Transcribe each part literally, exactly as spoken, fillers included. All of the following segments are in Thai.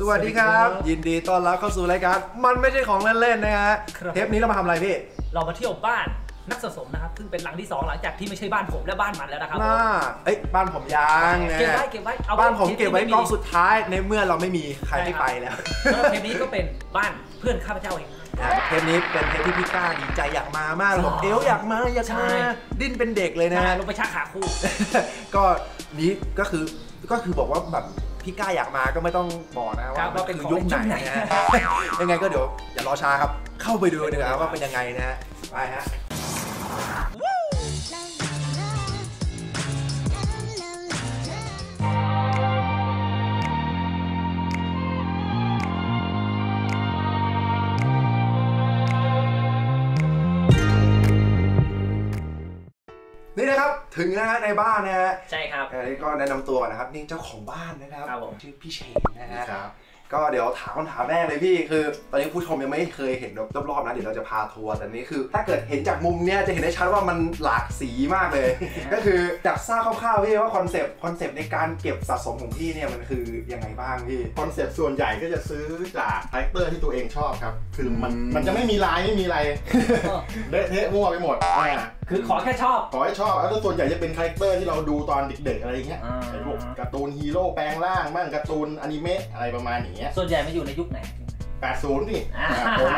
สวัสดีครับยินดีต้อนรับเข้าสู่รายการมันไม่ใช่ของเล่นๆนะฮะเทปนี้เรามาทำอะไรพี่เรามาเที่ยวบ้านนักสะสมนะครับซึ่งเป็นหลังที่สองหลังจากที่ไม่ใช่บ้านผมและบ้านมันแล้วนะครับน่าเอ้ยบ้านผมยังเก็บไว้เก็บไว้เอาบ้านผมเก็บไว้กองสุดท้ายในเมื่อเราไม่มีใครที่ไปแล้วเทปนี้ก็เป็นบ้านเพื่อนข้าพเจ้าเองเทปนี้เป็นเทปที่พี่ก้าดีใจอยากมามากบอกเอวอยากมาอยากมาดิ้นเป็นเด็กเลยนะลงไปชักขาคู่ก็นี้ก็คือก็คือบอกว่าแบบพี่ก้าอยากมาก็ไม่ต้องบอกนะว่าเป็นยุคไหนนะยังไงก็เดี๋ยวอย่ารอช้าครับเข้าไปดูดีกว่าว่าเป็นยังไงนะฮะไปฮะนี่นะครับถึงนะฮะในบ้านนะฮะใช่ครับนี่ก็แนะนำตัวนะครับนี่เจ้าของบ้านนะครับชื่อพี่เชนนะฮะก็เดี๋ยวถามคำถามแรกเลยพี่คือตอนนี้ผู้ชมยังไม่เคยเห็นรอบๆนะเดี๋ยวเราจะพาทัวร์แต่นี้คือถ้าเกิดเห็นจากมุมเนี้ยจะเห็นได้ชัดว่ามันหลากสีมากเลย ก็คือจากทราบคร่าวๆพี่ว่าคอนเซปต์คอนเซปต์ในการเก็บสะสมของพี่เนี่ยมันคือยังไงบ้างพี่คอนเซปต์ส่วนใหญ่ก็จะซื้อจากคาแรคเตอร์ที่ตัวเองชอบครับคือมันมันจะไม่มีลายไม่มีอะไรเละเทะมั่วไปหมดคือขอแค่ชอบขอให้ชอบแล้วส่วนใหญ่จะเป็นคาแรคเตอร์ที่เราดูตอนเด็กๆอะไรอย่างเงี้ยไอ้พวกการ์ตูนฮีโร่แปลงร่างบ้างการ์ตูนอนิเมะอะไรประมาณนี้ส่วนใหญ่มาอยู่ในยุคไหนแปดสิบนี่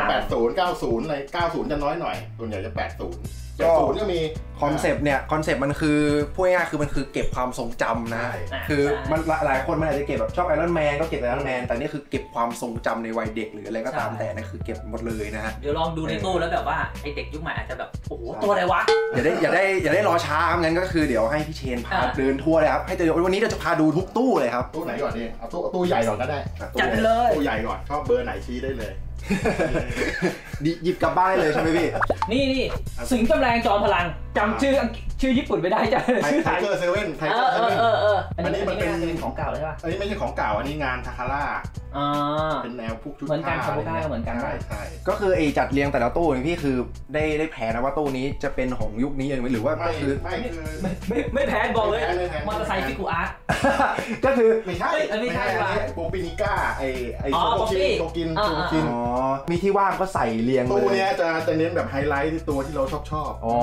แปดสิบ เก้าสิบในเก้าสิบจะน้อยหน่อยส่วนใหญ่จะแปดสิบก็ก็มีคอนเซปต์เนี่ยคอนเซปต์มันคือพูดง่ายๆคือมันคือเก็บความทรงจำนะคือมันหลายคนมันอาจจะเก็บแบบชอบไอรอนแมนก็เก็บไอรอนแมนแต่นี่คือเก็บความทรงจำในวัยเด็กหรืออะไรก็ตามแต่นั่นคือเก็บหมดเลยนะฮะเดี๋ยวลองดูในตู้แล้วแบบว่าไอเด็กยุคใหม่อาจจะแบบโอ้โหตัวอะไรวะอย่าได้อย่าได้อย่าได้รอช้างั้นก็คือเดี๋ยวให้พี่เชนพาเดินทั่วเลยครับให้เดี๋ยววันนี้เราจะพาดูทุกตู้เลยครับตู้ไหนก่อนดีเอาตู้ตู้ใหญ่ก่อนก็ได้จัดเลยตู้ใหญ่ก่อนชอบเบอร์ไหนชี้ได้เลยหยิบกลับบ้านเลยใช่ไหมพี่นี่นี่สิงห์จำแรงจอมพลังจำชื่อชื่อญี่ปุ่นไม่ได้จ้ะชื่อไทเกอร์เซเว่นไทเกอร์เซเว่นอันนี้มันเป็นของเก่าใช่ป่ะอันนี้ไม่ใช่ของเก่าอันนี้งานทาคาร่าเป็นแนวพวกชุดผ้าเหมือนกันชาบูก้าเหมือนกันใช่ใช่ก็คือไอจัดเรียงแต่ละตู้นี่พี่คือได้ได้แพ้นะว่าตู้นี้จะเป็นของยุคนี้เองหรือว่าไม่คือไม่ไม่ไม่แพ้บอกเลยมอเตอร์ไซค์ฟิกูอาร์ก็คือไม่ใช่ไม่ใช่โปปินิก้าไอไอโตกินโตกินโตกินมีที่ว่างก็ใส่เรียงเลยตู้นี้จะจะเน้นแบบไฮไลท์ตัวที่เราชอบชอบอ๋อ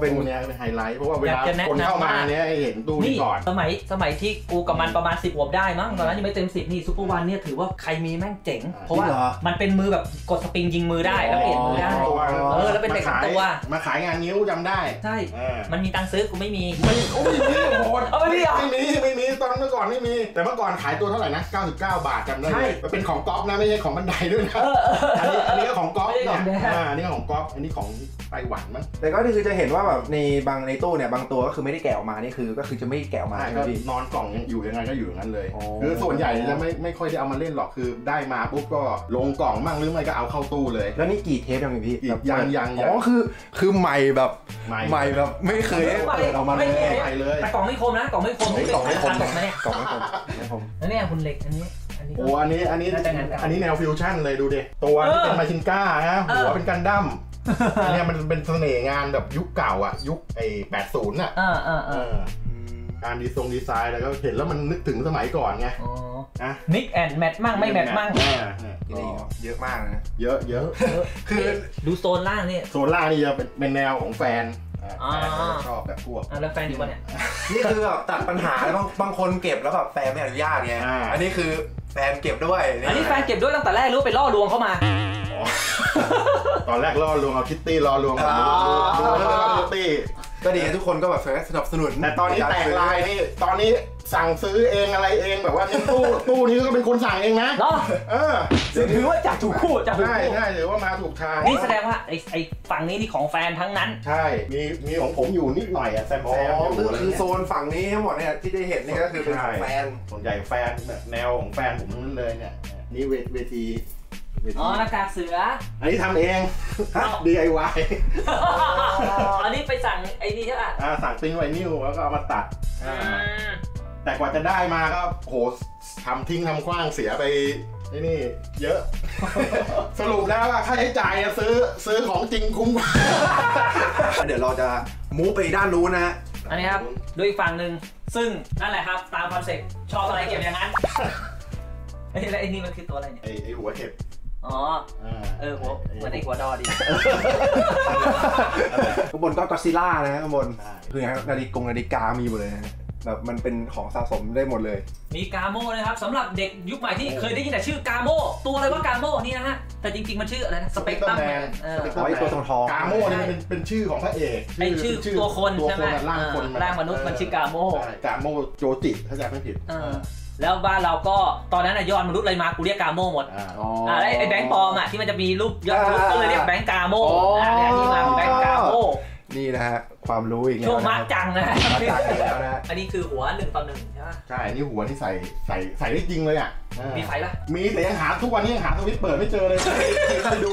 เป็นตู้นี้เป็นไฮไลท์เพราะว่าเวลาคนเข้ามาเนี้ยเห็นตู้นี้ก่อนสมัยสมัยที่กูกับมันประมาณสิบขวบได้มั้งตอนนั้นยังไม่เต็มสิบนี่ซุปเปอร์วันเนี่ยถือว่าใครมีแม่งเจ๋งเพราะว่ามันเป็นมือแบบกดสปริงยิงมือได้แล้วเปลี่ยนมือได้เออแล้วเป็นเด็กตัวมาขายงานนิ้วจำได้ใช่มันมีตังค์ซื้อกูไม่มีไม่โอ้ยไม่มีโหดไม่มีไม่มีไม่มีตอนเมื่อก่อนไม่มีแต่เมื่อก่อนขายตัวเท่าไหร่นะเก้าสิบเก้าบาทจำได้มันเป็นของก๊อฟนะไม่ใช่ของบันไดด้วยนะอันนี้อันนี้ก็ของก๊อฟอ่านี่ของก๊อฟอันนี้ของไต้หวันมั้งแต่ก็คือจะเห็นว่าแบบในบางในตู้เนี่ยบางตัวก็คือไม่ได้แกะออกมานี่คือก็คือจะไม่แกะออกมานอนกล่องอยู่ยังไงก็อยู่อย่างนั้นเลยคือส่วนใหญ่จะไม่ไม่ค่อยได้เอามาเล่นหรอกคือได้มาปุ๊บก็ลงกล่องมั่งหรือไม่ก็เอาเข้าตู้เลยแล้วนี่กี่เทปยังไงพี่ยังยังอ๋อคือคือใหม่แบบใหม่แบบไม่เคยเปิดออกมาเลยแต่กล่องไม่คมนะกล่องไม่คมกล่องไม่คมนะเนี่ยกล่องไม่คมไม่คมแล้วเนี่ยคุณเหล็กอันนี้โอ้อันนี้อันนี้อันนี้แนวฟิวชั่นเลยดูดิตัวที่เป็นมาชินก้านะหัวเป็นกันดั้มเนี่ยมันเป็นเสน่ห์งานแบบยุคเก่าอ่ะยุคไอ้แปดศูนย์อ่ะการดีทรงดีไซน์แล้วก็เห็นแล้วมันนึกถึงสมัยก่อนไงนะนิกแอนด์แมทมั่งไม่แมทมั่งเยอะมากนะเยอะเยอะคือดูโซนล่างนี่โซนล่างนี่จะเป็นแนวของแฟนชอบแบบพวกแล้วแฟนอยู่ปะเนี่ยนี่คือแบบตัดปัญหาแล้วบางคนเก็บแล้วแบบแฟนไม่อนุญาตไงอันนี้คือแฟนเก็บด้วยอันนี้แฟนเก็บด้วยตั้งแต่แรกรู้ไปล่อลวงเข้ามาตอนแรกล่อลวงเอาคิตตี้ล่อลวงมาดูแล้วก็คิตตี้ก็ดีทุกคนก็แบบสนับสนุนแต่ตอนนี้แตกลายนี่ตอนนี้สั่งซื้อเองอะไรเองแบบว่าตู้ตู้นี้ก็เป็นคนสั่งเองนะเออถือว่าจับถูกคู่จับถูกคู่ใช่หรือว่ามาถูกทางนี่แสดงว่าไอไอฝั่งนี้นี่ของแฟนทั้งนั้นใช่มีมีของผมอยู่นิดหน่อยอะแซมแซมคือโซนฝั่งนี้ทั้งหมดเนี่ยที่ได้เห็นนี่ก็คือเป็นแฟนส่วนใหญ่แฟนแบบแนวของแฟนผมนั่นเลยเนี่ยนี่เวทีอ๋อหน้ากากเสืออันนี้ทำเอง ดี ไอ วาย อันนี้ไปสั่งไอ้นี่ใช่ป่ะสั่งปิ้งไวนิลแล้วก็เอามาตัดแต่กว่าจะได้มาก็โหทำทิ้งทำขว้างเสียไปนี่เยอะสรุปแล้วว่าค่าใช้จ่ายซื้อซื้อของจริงคุ้มกว่าเดี๋ยวเราจะมูฟไปด้านนู้นนะอันนี้ครับด้วยอีกฝั่งหนึ่งซึ่งนั่นแหละครับตามคอนเซ็ปต์ชอบอะไรเก็บอย่างนั้น ไอ้แล้วไอ้นี่มันคือตัวอะไรเนี่ยไอ้ไอ้หัวเห็บอ๋อเออหัวเหมือนไอ้หัวดอดิข้างบนก็ก็อดซิลล่านะข้างบนคืออย่างนาฬิกงนาฬิกามีหมดเลยแบบมันเป็นของสะสมได้หมดเลยมีกาโม่นะครับสำหรับเด็กยุคใหม่ที่เคยได้ยินแต่ชื่อกาโม่ตัวอะไรว่ากาโม่นี่นะฮะแต่จริงๆมันชื่ออะไรนะสเปกตรัมแมนตัวทองกาโม่นี่เป็นเป็นชื่อของพระเอกไอชื่อตัวคนใช่ไหมร่างคนร่างมนุษย์มันชื่อกาโม่กาโม่โจจิถ้าจำไม่ผิดแล้วบ้านเราก็ตอนนั้นยอดมนุษย์อะไรมากูเรียกกาโม่หมดแล้วไอ้แบงค์ปลอมอ่ะที่มันจะมีรูปยอดมนุษย์ก็เลยเรียกแบงค์กาโม่เนี่ยที่มาแบงค์กาโม่นี่นะฮะความรู้อีกแล้วช่วงมาจังนะมาจังแล้วนะอันนี้คือหัวหนึ่งต่อหนึ่งใช่ไหมใช่นี่หัวที่ใส่ใส่ใส่ได้จริงเลยอ่ะมีใส่ปะมีแต่ยังหาทุกวันนี้ยังหาสวิตช์เปิดไม่เจอเลยไปดู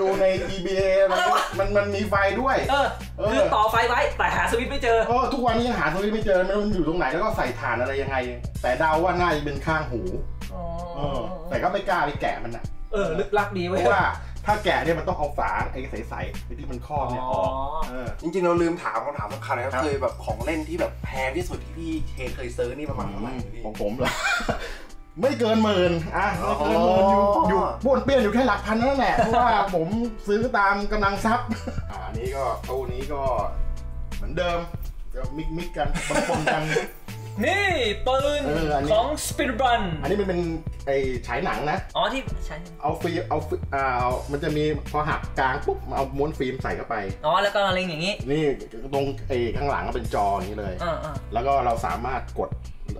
ดูใน อี บี เอ มันมันมีไฟด้วยเออคือต่อไฟไว้แต่หาสวิตช์ไม่เจอเออทุกวันนี้ยังหาสวิตช์ไม่เจอไม่รู้มันอยู่ตรงไหนแล้วก็ใส่ฐานอะไรยังไงแต่เดาว่าน่าจะเป็นข้างหูอ๋อเออแต่ก็ไม่กล้าไปแกะมันอ่ะเออลึกลับดีไว้เพราะว่าถ้าแกะเนี่ยมันต้องเอาฝาไอ้ใสๆไปที่มันครอบเนี่ยออกจริงๆเราลืมถามคำถามสำคัญเลยครับเคยแบบของเล่นที่แบบแพงที่สุดที่พี่เชนเคยซื้อนี่ประมาณเท่าไหร่ของผมเหรอไม่เกินหมื่นอ่ะไม่เกินหมื่นอยู่อยู่บ้วนเปี้ยนอยู่แค่หลักพันนั่นแหละเพราะว่าผมซื้อตามกำลังทรัพย์อ่านี่ก็ตู้นี้ก็เหมือนเดิมก็มิกมิกกันปนกันนี่ปืนของสปิริตบันอันนี้มันเป็นไอ้ฉายหนังนะอ๋อที่ฉายเอาฟิล์มเอาอ่ามันจะมีพอหักกลางปุ๊บเอาม้วนฟิล์มใส่เข้าไปอ๋อแล้วก็เล็งอย่างนี้นี่ตรงไอ้ข้างหลังก็เป็นจออย่างนี้เลยแล้วก็เราสามารถกด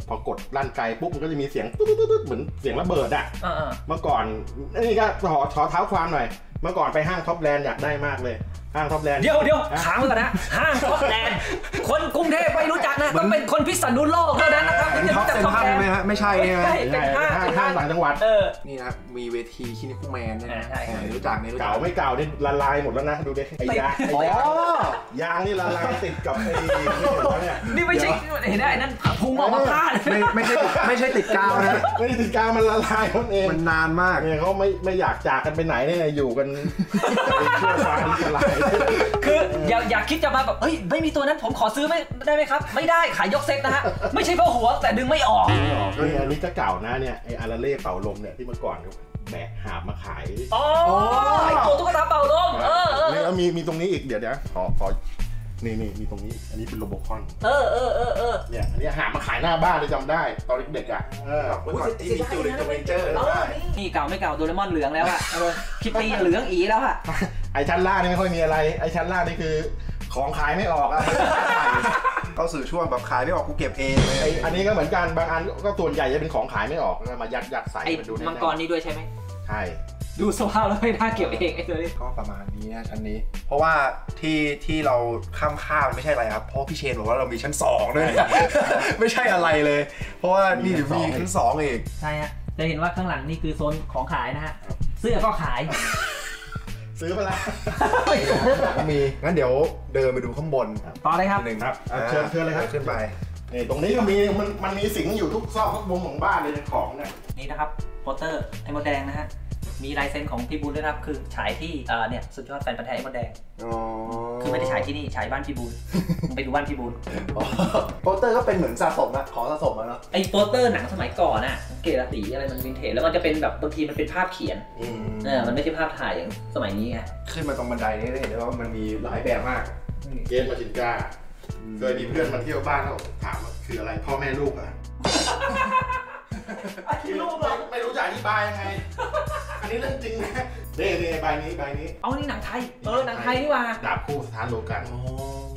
พอกดลั่นไกลปุ๊บมันก็จะมีเสียงตุ๊ดตุ๊ดเหมือนเสียงระเบิดอ่ะเมื่อก่อนนี่ก็ขอขอเท้าความหน่อยเมื่อก่อนไปห้างท็อปแลนด์อยากได้มากเลยห้างท็อปแลนด์เดี๋ยวเดี๋ยวค้างไว้ก่อนนะห้างท็อปแลนด์คนกรุงเทพไม่รู้จักนะต้องเป็นคนพิษณุโลกเท่านั้นนะครับที่จะรู้จักท็อปแลนด์ไหมฮะไม่ใช่ไม่ใช่ห้างต่างจังหวัดนี่นะมีเวทีคินิคุแมนเนี่ยรู้จักเนี่ยเก่าไม่เก่าเนี่ยละลายหมดแล้วนะดูดิไอ้ยางอ๋อยางนี่ละลายติดกับไอ้นี่ไม่ใช่เห็นได้นั่นพุงออกมาพลาดไม่ไม่ใช่ไม่ใช่ติดกาวนะไม่ติดกาวมันละลายมันเองมันนานมากเนี่ยเขาไม่ไม่อยากจากกันไปไหนเนี่ยอยู่กันชั่วฟ้าดินละลายคืออย่าอย่าคิดจะมาแบบเฮ้ยไม่มีตัวนั้นผมขอซื้อไม่ได้ไหมครับไม่ได้ขายยกเซ็ตนะฮะไม่ใช่เพราะหัวแต่ดึงไม่ออกนี่อันนี้จะเก่านะเนี่ยไออาราเล่เป่าลมเนี่ยที่เมื่อก่อนแบกหามาขายโอ้ยตัวตุ๊กตาเป่าลมเออแล้วมีมีตรงนี้อีกเดี๋ยวนะขอขอนี่นี่มีตรงนี้อันนี้เป็นโรบคอนเออเออเออเออเนี่ยอันนี้หามาขายหน้าบ้านเลยจำได้ตอนเด็กๆอ่ะเออเมื่อก่อนที่มีจูเลนจูเลนเจอร์นี่เก่าไม่เก่าโดเรมอนเหลืองแล้วอ่ะคิตตี้เหลืองอีแล้วอ่ะไอชั้นล่างนี่ไม่ค่อยมีอะไรไอชั้นล่างนี่คือของขายไม่ออกอ่ะเข้าสื่อช่วงแบบขายไม่ออกกูเก็บเองไออันนี้ก็เหมือนกันบางอันก็ส่วนใหญ่จะเป็นของขายไม่ออกมายัดยัดใส่มาดูมังกรนี่ด้วยใช่ไหมใช่ดูสภาพแล้วไม่น่าเก็บเองไอ้ตัวนี้ก็ประมาณนี้นะชั้นนี้เพราะว่าที่ที่เราข้ามข้ามไม่ใช่อะไรครับเพราะพี่เชนบอกว่าเรามีชั้นสองด้วยไม่ใช่อะไรเลยเพราะว่านี่มีชั้นสองอีกใช่ฮะจะเห็นว่าข้างหลังนี่คือโซนของขายนะฮะเสื้อก็ขายซื้อมาแล้วมีงั้นเดี๋ยวเดินไปดูข้างบนต่อเลยครับหนึ่งครับเชิญเชิญเลยครับขึ้นไปนี่ตรงนี้ก็มีมันมันมีสิงอยู่ทุกซอกทุกมุมของบ้านเลยของเนี่ยนี่นะครับโปสเตอร์ไอ้มดแดงนะฮะมีลายเซ็นของพี่บูลด้วยนะครับคือฉายที่เนี่ยสุดยอดแฟนพันธ์แท้ไอ้มดแดงคือไม่ได้ฉายที่นี่ฉายบ้านพี่บูลไปดูบ้านพี่บูลโปสเตอร์ก็เป็นเหมือนสะสมนะขอสะสมมาเนาะไอ้โปสเตอร์หนังสมัยก่อนน่ะเกลาสีอะไรมันวินเทจแล้วมันจะเป็นแบบบางทีมันเป็นภาพเขียนเนี่ยมันไม่ใช่ภาพถ่ายอย่างสมัยนี้ไงขึ้นมาตรงบันไดนี่ได้เห็นว่ามันมีหลายแบบมากเกมมาชินก้าเคยมีเพื่อนมาเที่ยวบ้านแล้วถามว่าคืออะไรพ่อแม่ลูกอะที่รูปเราไม่รู้จะอธิบายยังไงอันนี้เรื่องจริงนะเด้เด้ใบนี้ใบนี้เอานี่หนังไทยเออหนังไทยนี่ว่าดาบคู่สถานโลกัน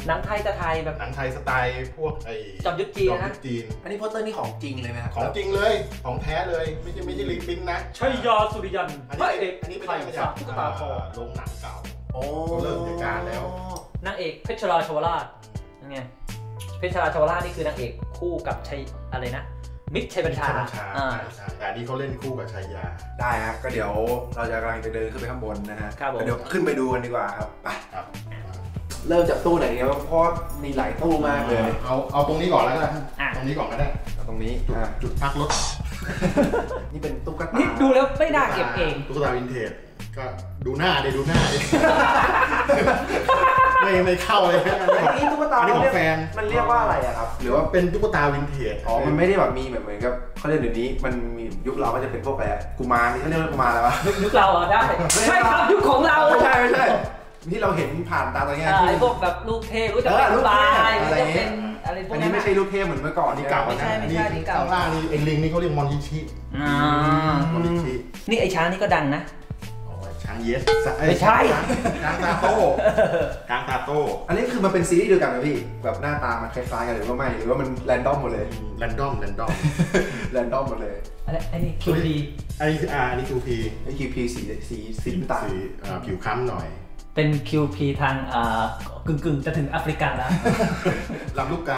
หนังไทยจะไทยแบบหนังไทยสไตล์พวกไอ้จอมยุทธจีนนะจีนอันนี้โปสเตอร์นี่ของจริงเลยไหมครับของจริงเลยของแท้เลยไม่ใช่ไม่ใช่ลิปปิ้นนะชัยยอสุริยันอันนี้อันนี้เป็นอะไรครับตุ๊กตาคอลงหนังเก่าโอ้เริ่มจากการแล้วนางเอกเพชรราชวราชนั่นไงเพชรราชวราชนี่คือนางเอกคู่กับชัยอะไรนะมิตรชัยบัญชาแต่นี่เขาเล่นคู่กับชายาได้ครับก็เดี๋ยวเราจะกำลังจะเดินขึ้นไปข้างบนนะฮะเดี๋ยวขึ้นไปดูกันดีกว่าครับไปเริ่มจากตู้ไหนเนี่ยเพราะมีหลายตู้มากเลยเอาเอาตรงนี้ก่อนแล้วกันตรงนี้ก่อนก็ได้ตรงนี้จุดพักรถ นี่เป็นตุ๊กตานี่ดูแล้วไม่น่าเก็บเองตุ๊กตาวินเทจก็ดูหน้าเดี๋ยวดูหน้าดิไม่ไม่เข้าเลยอันนี้ตุ๊กตาของแฟนมันเรียกว่าอะไรอะครับหรือว่าเป็นตุ๊กตาวินเทจอ๋อมันไม่ได้แบบมีเหมือนเหมือนกับเขาเรียกเดี๋ยวนี้มันมียุคเราก็จะเป็นพวกอะไรกุมารนี่เขาเรียกว่ากุมารอะไรวะยุคเราอ่ะได้ใช่ครับยุคของเราใช่ใช่ที่เราเห็นผ่านตาตอนนี้อะไรพวกแบบลูกเทพรู้จักลูกเทพอะไรอย่างเงี้ยอันนี้ไม่ใช่ลูกเทพเหมือนเมื่อก่อนนี่เก่าไม่ใช่ไม่ใช่นี่เก่าล่านี่เอ็นลิงนี่เขาเรียกมอนยิชิมอนยิชินี่ไอช้างนี่ก็ดังนะช้างเยสไม่ใช่ช้างตาโต้ช้างตาโต้อันนี้คือมันเป็นซีรีส์เดียวกันไหมพี่แบบหน้าตามันคล้ายๆกันหรือว่าไม่หรือว่ามันแรนดอมหมดเลยแรนดอมแรนดอมแรนดอมหมดเลยอะไรอันนี้คิวพีไออาร์นี่คิวพีไอคิวพีสีสีสีต่างผิวคล้ำหน่อยเป็น คิว พี ทางกึ่งๆจะถึงแอฟริกันแล้วลำลูกกา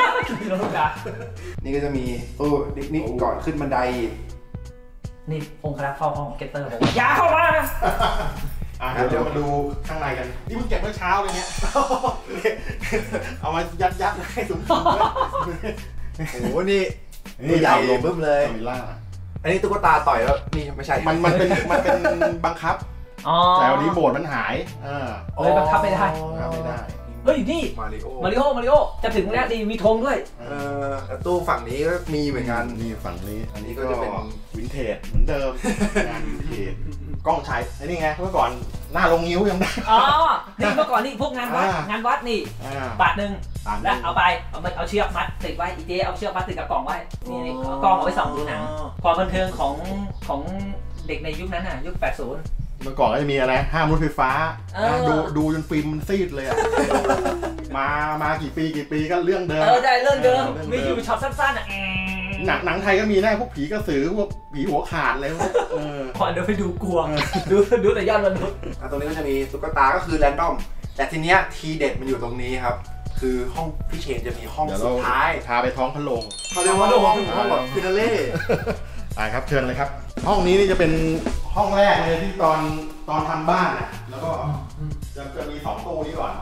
ลำลูกกานี่ก็จะมีโอ้นี่ก่อนขึ้นบันไดนี่องค์คณะเข้าห้องเกตเตอร์บอกอย่าเข้ามาเดี๋ยวมาดูข้างในกันนี่มึงเก็บเมื่อเช้าเลยเนี่ยเอามายัดๆให้สมบูรณ์โอ้โหนี่นี่ใหญ่ลงบึ้มเลยอันนี้ตุ๊กตาต่อยแล้วนี่ไม่ใช่มันมันเป็นมันเป็นบังคับแต่วันนี้โบดมันหายเลยบังคับไม่ได้ไม่ได้เฮ้ยนี่มาริโอมาริโอมาริโอจะถึงแล้วดีมีธงด้วยตู้ฝั่งนี้ก็มีเหมือนกันนี่ฝั่งนี้อันนี้ก็จะเป็นวินเทจเหมือนเดิมงานวินเทจกล้องใช้ไอ้นี่ไงเมื่อก่อนหน้าลงนิ้วยังได้อ๋อนี่เมื่อก่อนนี่พวกงานวัดงานวัดนี่บาทหนึ่งแล้วเอาไปเอาไปเอาเชือกมัดติดไว้อีเจเอาเชือกมัดติดกับกล่องไว้นี่กล่องเอาไว้ส่องดูหนังความบันเทิงของของเด็กในยุคนั้นน่ะยุคแปดสิบเมื่อก่อนก็จะมีอะไรห้ามรถไฟฟ้าดูดูจนฟิล์มมันซีดเลยอ่ะมามากี่ปีกี่ปีก็เรื่องเดิมเออใช่เรื่องเดิมมีอยู่ช็อตสั้นๆอ่ะหนังหนังไทยก็มีแน่พวกผีกระสือพวกผีหัวขาดอะไรพวกเออพอเดี๋ยวไปดูกลัวดูดูแต่ยอดมนุษย์ตรงนี้ก็จะมีตุ๊กตาก็คือแรนดอมแต่ทีเนี้ยทีเด็ดมันอยู่ตรงนี้ครับคือห้องพี่เชนจะมีห้องสุดท้ายพาไปท้องพระโรงเขาเรียกว่าห้องห้องแบบฟินาเล่ไปครับเชิญเลยครับห้องนี้นี่จะเป็นห้องแรกเลยที่ตอนตอนทำบ้านนะแล้วก็จะจะมีสองตู้นี้ก่อน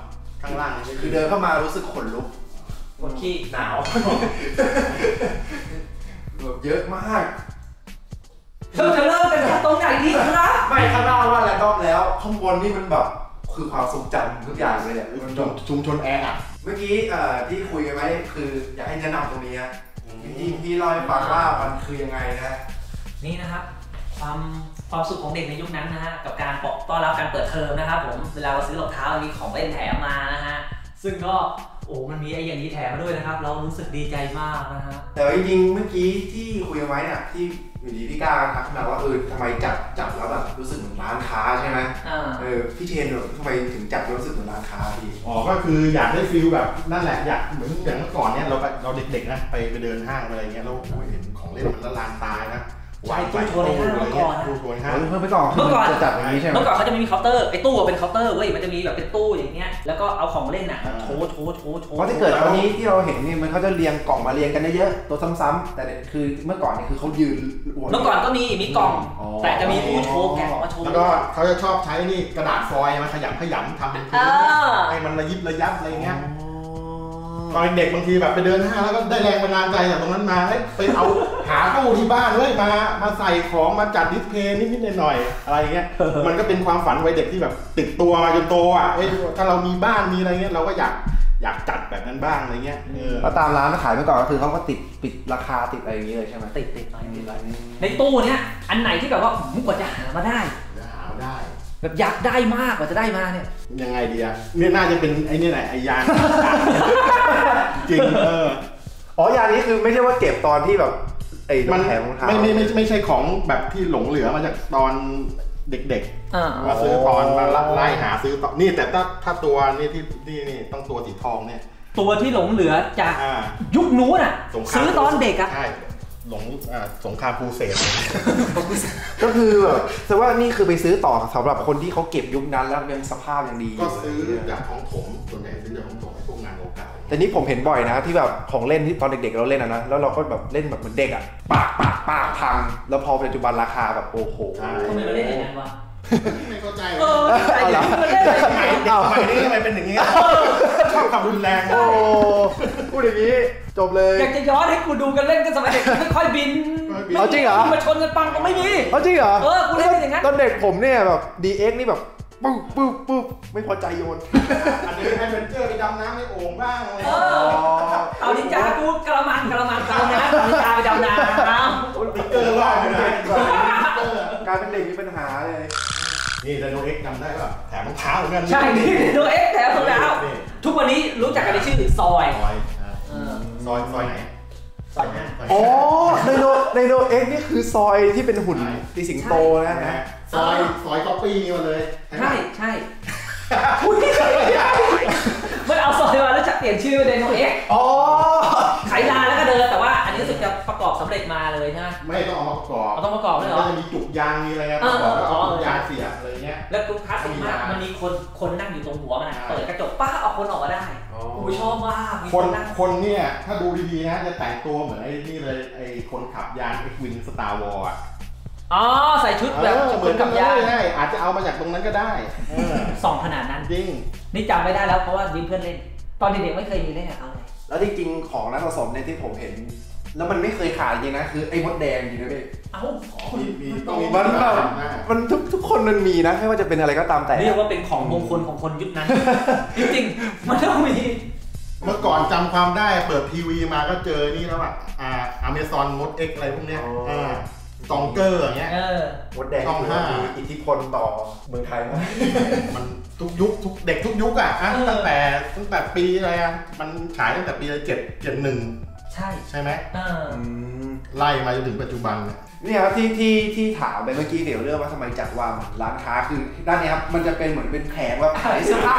ข้างล่างคือเดินเข้ามารู้สึกขนลุกขนขี้หนาวแบบเยอะมากเราจะเริ่มเป็นตรงไหนดีครับไม่ข้างล่างว่าแล้วรอบแล้วข้างบนนี่มันแบบคือความทรงจำทุกอย่างเลยเนี่ยชุมชนแอร์เมื่อกี้ที่คุยกันไว้คืออยากให้แนะนำตรงนี้ที่ที่เล่าให้ฟังว่ามันคือยังไงนะนี่นะครับความความสุขของเด็กในยุคนั้นนะฮะกับการต้อนรับการเปิดเทอมนะครับผมเวลาเราซื้อรองเท้ามีของเล่นแถมมานะฮะซึ่งก็โอ้มันมีไอ้อย่างนี้แถมมาด้วยนะครับเรารู้สึกดีใจมากนะฮะแต่จริงๆเมื่อกี้ที่คุยกันไว้น่ะที่อยู่ดีพี่ก้าทักมาว่าเออทำไมจับจับแล้วแบบรู้สึกเหมือนร้านค้าใช่ไหมเออพี่เชนทำไมถึงจับแล้วรู้สึกเหมือนร้านค้าพี่อ๋อก็คืออยากได้ฟีลแบบนั่นแหละอยากเหมือนอย่างเมื่อก่อนเนี่ยเราเราเด็กๆนะไปไปเดินห้างอะไรเงี้ยเราเห็นของเล่นมันละลานตายนะใช่ตู้โชว์ในห้างเมื่อก่อนตู้โชว์ในห้างเมื่อก่อนเมื่อก่อนจะจับอย่างนี้ใช่ไหมเมื่อก่อนเขาจะไม่มีเคาน์เตอร์ไอ้ตู้เป็นเคาน์เตอร์เว้ยมันจะมีแบบเป็นตู้อย่างเงี้ยแล้วก็เอาของเล่นอ่ะโชว์โชว์โชว์โชว์เพราะที่เกิดตอนนี้ที่เราเห็นนี่มันเขาจะเรียงกล่องมาเรียงกันเยอะๆตัวซ้ำๆแต่คือเมื่อก่อนนี่คือเขายืนเมื่อก่อนก็มีมีกล่องแต่จะมีตู้โชว์แกะมาโชว์แล้วก็เขาจะชอบใช้นี่กระดาษฟอยล์มาขยำขยำทำเป็นพื้นให้มันระยิบระยับอะไรเงี้ยตอนเด็กบางทีแบบไปเดินห้างแล้วก็ได้แรงบันดาลใจจากตรงนั้นมาไปเอาหาตู้ที่บ้านเลยมามาใส่ของมาจัดดิสเพลย์นิดๆหน่อยๆอะไรเงี้ยมันก็เป็นความฝันวัยเด็กที่แบบติดตัวมาจนโตอ่ะถ้าเรามีบ้านมีอะไรเงี้ยเราก็อยากอยากจัดแบบนั้นบ้างอะไรเงี้ยแล้วตามร้านขายเมื่อก่อนก็คือเขาก็ติดปิดราคาติดอะไรอย่างเงี้ยเลยใช่ไหมติดติดไปติดไปในตู้เนี้ยอันไหนที่แบบว่าผมกว่าจะหามาได้หาได้แบบอยากได้มากกว่าจะได้มาเนี่ยยังไงดีอะเนี่ยน่าจะเป็นไอ้นี่แหละไอ้ยานจริงเอออ๋อยานนี้คือไม่ใช่ว่าเก็บตอนที่แบบไอ้มันไม่ไม่ไม่ไม่ใช่ของแบบที่หลงเหลือมาจากตอนเด็กๆมาซื้อตอนมาไล่หาซื้อตอนนี่แต่ถ้าถ้าตัวนี่ที่ที่นี่ต้องตัวสีทองเนี่ยตัวที่หลงเหลือจากยุคนู้นอะซื้อตอนเด็กอะหลงสงครามครูเสดก็คือแบบแต่ว่านี่คือไปซื้อต่อสำหรับคนที่เขาเก็บยุคนั้นแล้วเป็นสภาพอย่างดีก็ซื้อจากของผมส่วนใหญ่ซื้อจากของผมพวกงานเก่าๆแต่นี่ผมเห็นบ่อยนะที่แบบของเล่นที่ตอนเด็กๆเราเล่นนะแล้วเราก็แบบเล่นแบบเหมือนเด็กอ่ะปากปากปากพังแล้วพอปัจจุบันราคาแบบโอ้โหทำไมเราเล่นอย่างนั้นวะ ไม่เข้าใจเออเอาไปนี่ทำไมเป็นอย่างนี้ชอบขับรุนแรงโอ้พูดอย่างนี้จบเลยอยากจะย้อนให้กูดูกันเล่นกันสมัยเด็กค่อยบินเอาจริงเหรอมาชนกันปังก็ไม่มีเอาจริงเหรอเออกูเล่นอย่างนั้นตอนเด็กผมเนี่ยแบบ ดี เอ็กซ์ นี่แบบปุ๊บปุ๊บปุ๊บไม่พอใจโยนอันนี้แอดเวนเจอร์ไปดำน้ำในโอ่งบ้างเออเอาดิจ้ากูกระมังกระมังกระมังนะดิจ้าไปดำน้ำติ๊กเกอร์ว่าไปไหนการเป็นเด็กมีปัญหาเลยนี่ไดโนเอ็กซ์ทำได้ป่ะแถมรองเท้าเหมือนกันใช่นี่ไดโนเอ็กซ์แถมรองเท้าทุกวันนี้รู้จักกันในชื่อซอยซอยซอยไหนซอยนี้อ๋อไดโนไดโนเอ็กซ์นี่คือซอยที่เป็นหุ่นตีสิงโตนะฮะซอยซอยก๊อปปี้นี่มาเลยใช่ใช่มันเอาซอยมาแล้วจะเปลี่ยนชื่อไดโนเอ็กซ์อ๋อไขลาแล้วก็เดินแต่ว่าอันนี้รู้สึกจะประกอบสำเร็จมาเลยใช่ไหมไม่ต้องเอาประกอบต้องประกอบด้วยเหรอมันจะมีจุกยางมีอะไรประกอบแล้วเอายางเสียบอะไรเงี้ยแล้วคลาสสิกมากมันมีคนคนนั่งอยู่ตรงหัวมันเปิดกระจกป้าเอาคนออกมาได้กูชอบมากคนคนเนี่ยถ้าดูดีๆนะจะแต่งตัวเหมือนไอ้นี่เลยไอ้คนขับยานเอ็กวินสตาร์วอร์อ่ะอ๋อใส่ชุดแบบเหมือนกับยานได้อาจจะเอามาจากตรงนั้นก็ได้สองขนาดนั้นจริงนี่จำไม่ได้แล้วเพราะว่ายืมเพื่อนเล่นตอนเด็กๆไม่เคยมีเล่นอ่ะเอาเลยแล้วจริงๆของนักผสมเนี่ยที่ผมเห็นแล้วมันไม่เคยขาดจริงนะคือไอ้มดแดงจริงนะพี่เอ้ามีต้องมีมันแบบมันทุกทุกคนมันมีนะไม่ว่าจะเป็นอะไรก็ตามแต่เรียกว่าเป็นของมงคลของคนยุคนั้นจริงๆมันต้องมีเมื่อก่อนจำความได้เปิดทีวีมาก็เจอนี่แล้วอะอ่าอเมซอนมดเอ็กอะไรพวกเนี้ยอ่าตองเกอร์อย่างเงี้ยมดแดงมีอิทธิพลต่อเมืองไทยมันทุกยุคทุกเด็กทุกยุคอ่ะตั้งแต่ตั้งแต่ปีอะไรอ่ะมันฉายตั้งแต่ปีเจ็ดเจ็ดหนึ่งใช่ใช่ไหมไล่มาจนถึงปัจจุบันเนี่ยครับที่ที่ที่ถามไปเมื่อกี้เดี๋ยวเรื่องว่าทำไมจัดวางร้านค้าคือด้านนี้ครับมันจะเป็นเหมือนเป็นแผงว่าขายเสื้อผ้า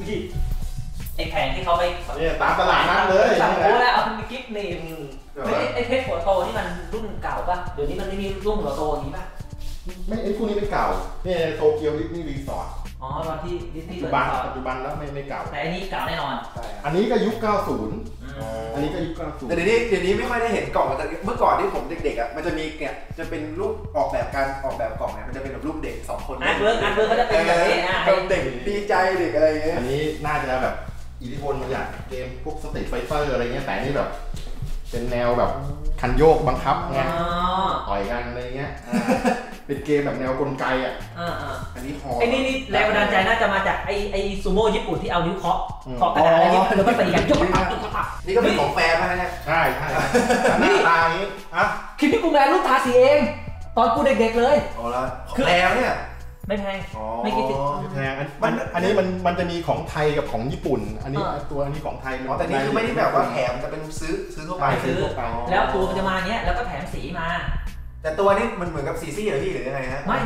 นี่ไอแผงที่เขาไปตามตลาดนั่นเลยสั่งโค้ดแล้วเอาไปกิ๊บนี่ไอเพชรหัวโตที่มันรุ่นเก่าป่ะเดี๋ยวนี้มันไม่มีรุ่นหัวโตอย่างนี้ป่ะไม่ไอพวกนี้เป็นเก่าเนี่ยโตเกียวดิสนีย์รีสอร์ทอ๋อตอนที่ดิสนีย์ปัจจุบันปัจจุบันแล้วไม่ไม่เก่าแต่อันนี้เก่าแน่นอนอันนี้ก็ยุคเก้าสิบอันนี้ก็ยุคกลางสูงแต่เดี๋ยวนี้เดี๋ยวนี้ไม่ค่อยได้เห็นกล่องแต่เมื่อก่อนที่ผมเด็กๆอ่ะมันจะมีเนี่ยจะเป็นรูปออกแบบการออกแบบกล่องเนี่ยมันจะเป็นแบบรูปเด็กสองคนอันเบิร์กอันเบิร์กเขาจะเป็นแบบนี้นะเด็กดีใจเด็กอะไรอย่างเงี้ยอันนี้น่าจะแบบอิทธิพลมาจากเกมพวกสตรีทไฟเตอร์อะไรเงี้ยแต่นี่แบบเป็นแนวแบบคันโยกบังคับไงต่อยกันอะไรเงี้ยเป็นเกมแบบแนวกลไกอ่ะอันนี้ฮอไอ้นี่นี่แรงบันดาลใจน่าจะมาจากไอ้ไอ้ซูโม่ญี่ปุ่นที่เอานิ้วเคาะเคาะกระดาษอะไรเงี้ยแล้วมันเป็นการยกตับยกตับนี่ก็เป็นของแฟร์ใช่ไหมใช่ใช่หน้าตาอย่างนี้อะคิดที่กูแมนลูกตาสีเองตอนกูเด็กๆเลยอ๋อแล้วคือแรงเนี่ยไม่แพงไม่กี่สิบแพงมันอันนี้มันมันจะมีของไทยกับของญี่ปุ่นอันนี้ตัวอันนี้ของไทยแต่นี่คือไม่ได้แบบว่าแถมจะเป็นซื้อซื้อทั่วไปซื้อแล้วตัวมันจะมาเนี้ยแล้วก็แถมสีมาแต่ตัวนี้มันเหมือนกับซีซี่เหรอพี่หรือยังไงฮะไม่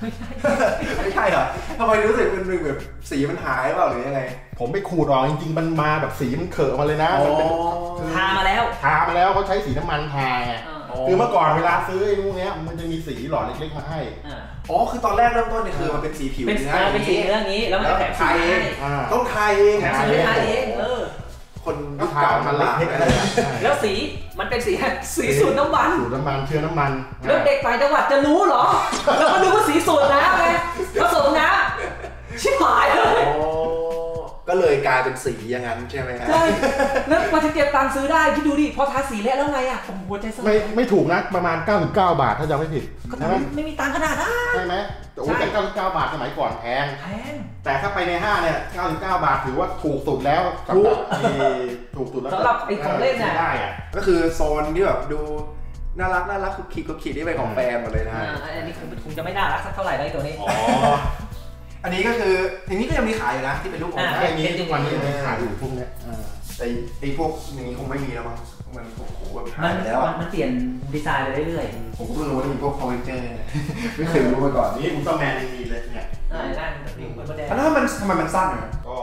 ไม่ใช่ไม่ใช่เหรอทำไมรู้สึกมันแบบสีมันหายเปล่าหรือยังไงผมไปขูดออกจริงๆมันมาแบบสีมันเขอะมาเลยนะทามาแล้วทามาแล้วเขาใช้สีน้ำมันทาคือเมื่อก่อนเวลาซื้อไอ้พวกนี้มันจะมีสีหลอดเล็กๆมาให้อ๋อคือตอนแรกเริ่มต้นเนี่ยคือมันเป็นสีผิวเป็นสีเนื้อนี้แล้วมันแถมสีต้องทาเองแถมสีทาเองเออคนยุคเก่ามันเล็กๆแล้วสีมันเป็นสีสีสูตรน้ำมันสูตรน้ำมันเชื้อน้ำมันแล้วเด็กต่างจังหวัดจะรู้เหรอแล้วก็นึกว่าสีสูตรน้ำไงผสมน้ำชิบหายเลยก็เลยกลายเป็นสีอย่างนั้นใช่ไหมครับใช่แล้วมาจะเก็บตังค์ซื้อได้คิดดูดิพอทาสีแล้วแล้วไงอ่ะผมหัวใจสั่นไม่ไม่ถูกนะประมาณเก้าสิบเก้าบาทถ้าจำไม่ผิดไม่มีตังค์ขนาดนั้นใช่ไหมแต่อุ้ยแต่เก้าสิบเก้าบาทสมัยก่อนแพงแพงแต่ถ้าไปในห้างเนี่ยเก้าสิบเก้าบาทถือว่าถูกสุดแล้วสำหรับถูกสุดแล้วสำหรับไอ้ของเล่นเนี่ยได้อ่ะก็คือโซนที่แบบดูน่ารักน่ารักคือขีดก็ขีดได้ไปของแฟนหมดเลยนะอันนี้คงจะไม่น่ารักสักเท่าไหร่ได้ตัวนี้อันนี้ก็คืออย่างนี้ก็ยังมีขายอยู่นะที่เป็นลูกอมนะอย่างนี้วันนี้ยังมีขายอยู่พวกนี้แต่ไอ้พวกอย่างนี้คงไม่มีแล้วมั้งมันโอ้โหแบบหายไปแล้วอ่ะมันเปลี่ยนดีไซน์ไปเรื่อยๆผมก็เพิ่งรู้ว่ามีพวกคอมเมนเจอร์เนี่ยไม่เคยรู้มาก่อนนี่อุลตร้าแมนมีเลยเนี่ยได้ได้แต่ถ้ามันทำไมมันสั้นเนี่ยก็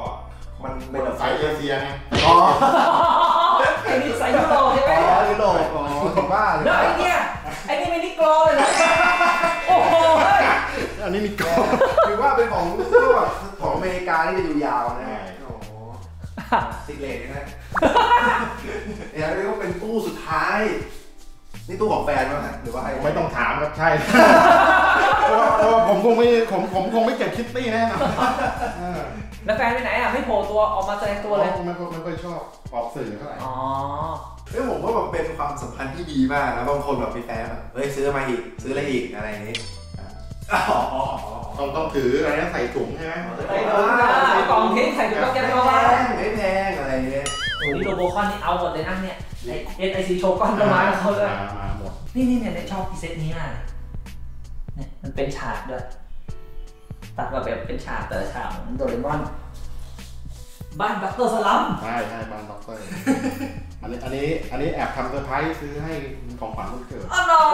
มันเป็นแบบไซส์เอเชียไงอ๋อไอ้นี่ไซส์ยุโรปใช่ไหมอ๋อยุโรปอ๋อบ้าเลยไอ้เนี่ยไอ้นี่ไม่นิกรอเลยนะโอ้โหอันนี้มีกรอบหรือว่าเป็นของของอเมริกาที่จะอยู่ยาวนะโอ้โหติดเลนนะเดี๋ยวนี่ก็เป็นตู้สุดท้ายนี่ตู้ของแฟนมั้งหรือว่าไม่ต้องถามครับใช่ ผมคงไม่ผมผมคงไม่เก็บคิตตี้แน่นอนแล้วแฟนไปไหนอ่ะไม่โผล่ตัวออกมาแสดงตัวเลยไม่ไม่ค่อยชอบออกสื่อเท่าไหร่อ๋อเอ้ยผมว่าแบบเป็นความสัมพันธ์ที่ดีมากนะบางคนแบบมีแฟนแบบเฮ้ยซื้อมาอีกซื้ออะไรอีกอะไรนี้ต้องต้องถืออะไรนะใส่ถุงใช่ไหมใส่ถุงใส่กล่องทิ้งใส่ถุงก็แก้ตัวว่าไม่แพงอะไรเนี่ยโอ้ยโรโบคอนนี่เอาหมดเลยนั่นเนี่ยเอสไอซีโชว์ก้อนต้นไม้ของเขาเลยนี่นี่เนี่ยชอบอีเซตนี้มากเนี่ยมันเป็นฉากด้วยตัดมาแบบเป็นฉากแต่ฉากโดเรมอนบ้านบัคเตอร์สลัมใช่ใช่บ้านบัคเตอร์อันนี้อันนี้อันนี้แอบทำเซอร์ไพรส์ซื้อให้ของขวัญวันเกิดอ๋อน้อง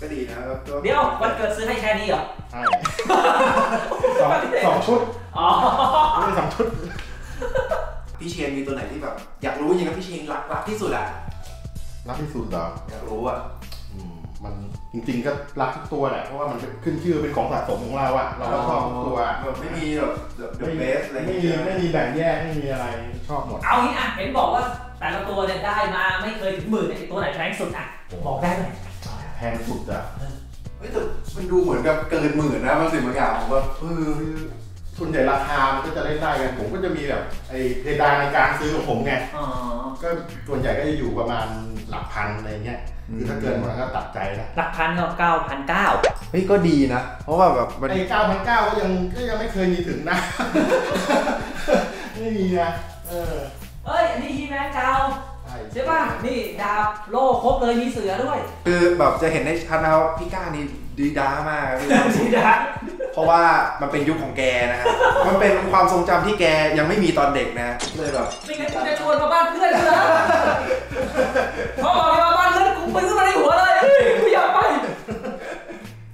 ก็ดีนะเดี๋ยววันเกิดซื้อให้แค่นี้เหรอใช่สองชุดอ๋อไม่สองชุดพี่เชนมีตัวไหนที่แบบอยากรู้ยังไงพี่เชนรักรักที่สุดอะรักที่สุดเหรออยากรู้อะมันจริงๆก็รักทุกตัวแหละเพราะว่ามันขึ้นชื่อเป็นของสะสมของเราอะเราก็ชอบทุกตัวแบบไม่มีแบบเดอะเบสอะไรไม่มีไม่มีแบ่งแยกไม่มีอะไรชอบหมดเอางี้อะเห็นบอกว่าแต่ละตัวเนี่ยได้มาไม่เคยถึงหมื่นเนี่ยตัวไหนแพงสุดอะบอกได้ไหมแพงสุดอะเฮ้ยแต่มันดูเหมือนกับเกินหมื่นนะบางสิ่งบางอย่างผมว่าส่วนใหญ่ราคามันก็จะเล่นได้กันผมก็จะมีแบบไอ้เพดานในการซื้อของผมไงก็ส่วนใหญ่ก็จะอยู่ประมาณหลักพันอะไรเงี้ยคือถ้าเกินมันก็ตัดใจนะหลักพันก็เก้าพันเก้าเฮ้ยก็ดีนะเพราะว่าแบบไอ้เก้าพันเก้าก็ยังก็ยังไม่เคยมีถึงนะไม่มีนะเออเอ้ยอันนี้ฮีแมนเก่าใช่ป่ะนี่ดาบโล่ครบเลยมีเสือด้วยคือแบบจะเห็นได้ชัดนะพี่ก้านี่ดีด้ามากดีด้าเพราะว่ามันเป็นยุคของแกนะฮะมันเป็นความทรงจำที่แกยังไม่มีตอนเด็กนะเลยแบบไม่งั้นกูจะชวนมาบ้านเพื่อนเลยนะพ่อบอกให้มาบ้านเพื่อนกูไปซื้อมาในหัวเลยกูอยากไป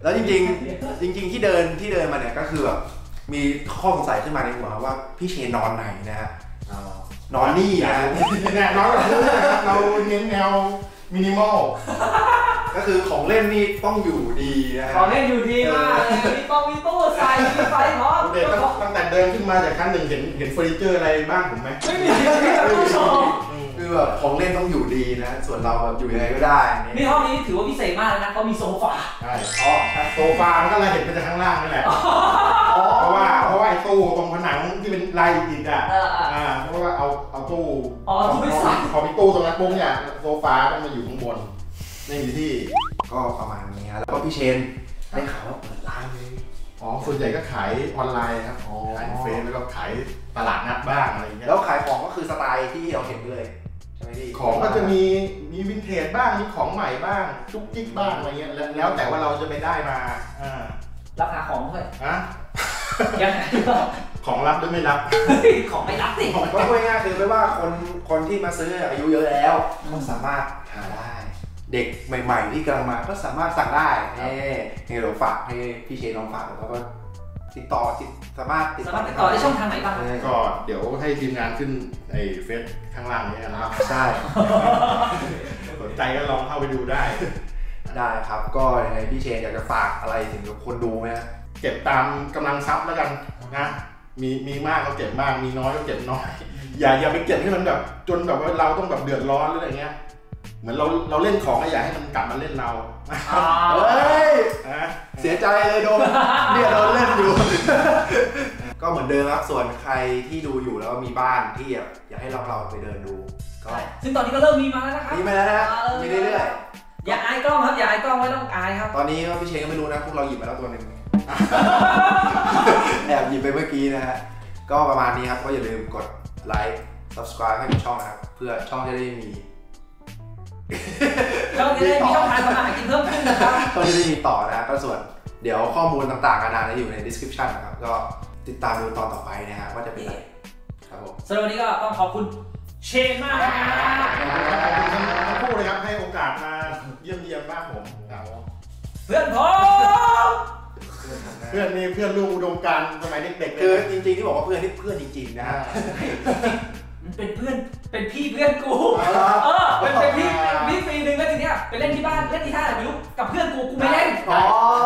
แล้วจริงๆจริงๆที่เดินที่เดินมาเนี่ยก็คือแบบมีข้อสงสัยขึ้นมาในหัวว่าพี่เชนนอนไหนนะฮะนอนนี่นะเนี่ยนอนแบบเราเน้นแนวมินิมอลก็คือของเล่นนี่ต้องอยู่ดีนะของเล่นอยู่ดีมากมีป้องมีตู้ใส่มีไฟพร้อมตั้งแต่เดินขึ้นมาจากขั้นหนึ่งเห็นเห็นเฟอร์นิเจอร์อะไรบ้างผมไหมไม่มีผู้ชมคือแบบของเล่นต้องอยู่ดีนะส่วนเราอยู่ยังไงก็ได้นี่ห้องนี้ถือว่าพิเศษมากนะเขามีโซฟาใช่อ๋อโซฟามันก็เลยเห็นมาจากข้างล่างนี่แหละเพราะว่าเพราะว่าไอ้ตู้ตรงผนังที่เป็นลายอิฐอ่ะอ่าเพราะว่าเอาเอาตู้อ๋อตู้ใส่พอมีตู้ตรงนั้นปุ๊บเนี่ยโซฟาต้องมาอยู่ข้างบนนี่ที่ก็ประมาณนี้ครับแล้วก็พี่เชนได้ข่าวว่าเปิดร้านเลยอ๋อส่วนใหญ่ก็ขายออนไลน์ครับขายเฟซแล้วก็ขายตลาดนัดบ้างอะไรอย่างเงี้ยแล้วขายของก็คือสไตล์ที่เราเห็นเลยใช่ไหมพี่ของก็จะมีมีวินเทจบ้างมีของใหม่บ้างจุ๊กจิ๊กบ้างอะไรเงี้ยแล้วแต่ว่าเราจะไปได้มาอ่ารับหาของด้วยอะยังไงก็ของรับหรือไม่รับของไม่รับสิก็ง่ายๆคือไม่ว่าคนคนที่มาซื้ออายุเยอะแล้วมันสามารถหาได้เด็กใหม่ๆที่กำลังมาก็สามารถสั่งได้นี่เราฝากให้พี่เชนลองฝากแล้วก็ติดต่อติดสามารถติดต่อได้ช่องทางไหนบ้างก็เดี๋ยวให้ทีมงานขึ้นไอ้เฟซข้างล่างนี้นะครับใช่สนใจก็ลองเข้าไปดูได้ได้ครับก็ในพี่เชนอยากจะฝากอะไรถึงคนดูไหมเก็บตามกำลังทรัพย์แล้วกันนะมีมีมากก็เก็บมากมีน้อยก็เก็บน้อยอย่าอย่าไปเก็บให้มันแบบจนแบบว่าเราต้องแบบเดือดร้อนหรืออะไรเงี้ยเหมือนเราเราเล่นของก็อยากให้มันกลับมาเล่นเราเฮ้ยเสียใจเลยโดมเนี่ยเราเล่นอยู่ก็เหมือนเดิมครับส่วนใครที่ดูอยู่แล้วมีบ้านที่อยากให้เราเราไปเดินดูก็ซึ่งตอนนี้ก็เริ่มมีมาแล้วนะครับมีมาแล้วนะมีเรื่อยๆอย่าอายกล้องครับอย่าอายกล้องไว้ต้องอายครับตอนนี้พี่เชนก็ไม่รู้นะพวกเราหยิบมาแล้วตัวหนึ่งแอบหยิบไปเมื่อกี้นะฮะก็ประมาณนี้ครับก็อย่าลืมกดไลค์ ซับสไครบ์ ให้ช่องนะครับเพื่อช่องจะได้มีช่องจะได้มีช่องทางทำอาหารกินเพิ่มขึ้นนะครับช่องจะได้มีต่อนะก็ส่วนเดี๋ยวข้อมูลต่างๆนานาอยู่ใน ดีสคริปชัน นะครับก็ติดตามดูตอนต่อไปนะฮะว่าจะเป็นอะไรครับผมสำหรับวันนี้ก็ต้องขอบคุณเชนมากนะครับทั้งคู่เลยครับให้โอกาสมาเยี่ยมเยียนบ้านผมเพื่อนผมเพื่อนนี่เพื่อนลูกอุดมการสมัยเด็กๆคือจริงๆที่บอกว่าเพื่อนนี่เพื่อนจริงๆนะมันเป็นเพื่อนเป็นพี่เพื่อนกูเออเป็นเป็นพี่พี่ปีนึงแล้วทีเนี้ยไปเล่นที่บ้านเล่นที่ท่าไหนไม่รู้กับเพื่อนกูกูไม่เล่น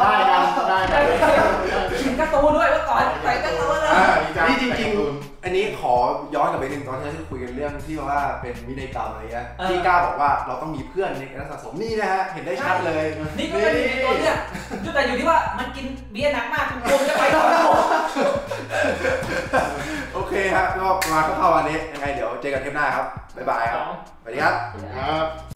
ได้กันได้กันเขียนกระตูนด้วยเมื่อก่อนใส่กระตูนเลยนี่จริงๆไอ อันนี้ขอย้อนกลับไปหนึ่งตอนที่คุยกันเรื่องที่ว่าเป็นวินัยกรรมอะไรเงี้ยที่กล้าบอกว่าเราต้องมีเพื่อนในการสะสมนี่นะฮะเห็นได้ชัดเลยนี่ก็เป็นตัวเนี้ยแต่อยู่ที่ว่ามันกินเบี้ยหนักมากคุณโกงจะไปต่อแล้วโอเคครับก็มาเข้าวันนี้ยังไงเดี๋ยวเจอกันเทปหน้าครับบ๊ายบายครับสวัสดีครับ